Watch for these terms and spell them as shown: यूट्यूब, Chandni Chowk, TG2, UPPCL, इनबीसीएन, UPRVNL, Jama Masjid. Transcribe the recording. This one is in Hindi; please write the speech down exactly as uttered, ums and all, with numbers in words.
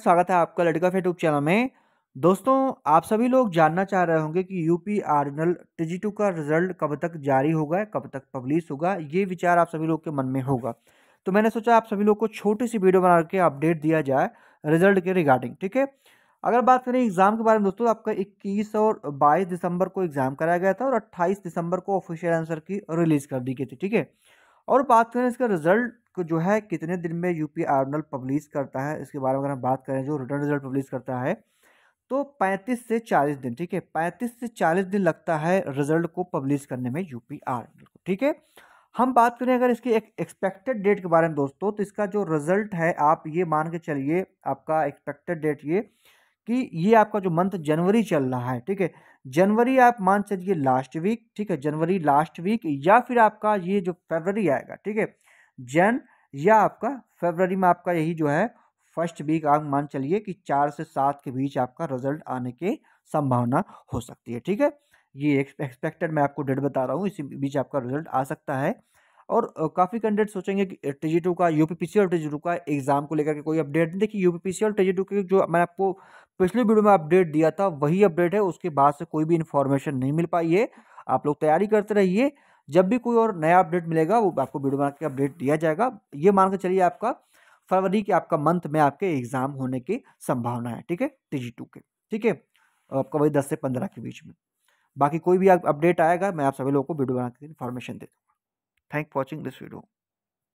स्वागत है आपका लड़का फेट यूट्यूब चैनल में। दोस्तों, आप सभी लोग जानना चाह रहे होंगे कि यूपीआरवीएनएल टीजी टू का रिजल्ट कब तक जारी होगा, कब तक पब्लिश होगा, ये विचार आप सभी लोग के मन में होगा। तो मैंने सोचा आप सभी लोग को छोटी सी वीडियो बना के अपडेट दिया जाए रिजल्ट के रिगार्डिंग। ठीक है, अगर बात करें एग्ज़ाम के बारे में दोस्तों, आपका इक्कीस और बाईस दिसंबर को एग्ज़ाम कराया गया था और अट्ठाईस दिसंबर को ऑफिशियल आंसर की रिलीज़ कर दी गई थी। ठीक है, और बात करें इसका रिजल्ट को जो है कितने दिन में यूपीआरवीएनएल पब्लिश करता है, इसके बारे में अगर हम बात करें जो रिटर्न रिजल्ट पब्लिश करता है तो पैंतीस से चालीस दिन। ठीक है, पैंतीस से चालीस दिन लगता है रिजल्ट को पब्लिश करने में यूपीआरवीएनएल को। ठीक है, हम बात करें अगर इसकी एक एक्सपेक्टेड डेट के बारे में दोस्तों, तो इसका जो रिजल्ट है आप ये मान के चलिए, आपका एक्सपेक्टेड डेट ये कि ये आपका जो मंथ जनवरी चल रहा है, ठीक है, जनवरी आप मान चलिए लास्ट वीक, ठीक है, जनवरी लास्ट वीक या फिर आपका ये जो फरवरी आएगा, ठीक है, जन या आपका फरवरी में आपका यही जो है फर्स्ट वीक आप मान चलिए कि चार से सात के बीच आपका रिजल्ट आने की संभावना हो सकती है। ठीक है, ये एक्सपेक्टेड मैं आपको डेट बता रहा हूँ, इसी बीच आपका रिजल्ट आ सकता है। और काफ़ी कैंडिडेट सोचेंगे कि टीजी टू का यूपीपीसीएल टीजी टू का एग्ज़ाम को लेकर के कोई अपडेट नहीं। देखिए, यूपीपीसीएल टीजी टू के जो मैंने आपको पिछले वीडियो में अपडेट दिया था वही अपडेट है, उसके बाद से कोई भी इन्फॉर्मेशन नहीं मिल पाई है। आप लोग तैयारी करते रहिए, जब भी कोई और नया अपडेट मिलेगा वो आपको वीडियो बना के अपडेट दिया जाएगा। ये मान के चलिए आपका फरवरी के आपका मंथ में आपके एग्ज़ाम होने की संभावना है, ठीक है, टीजी टू के, ठीक है, आपका वही दस से पंद्रह के बीच में। बाकी कोई भी अपडेट आएगा मैं आप सभी लोगों को वीडियो बना के इन्फॉर्मेशन दे दूँगा। Thanks for watching this video.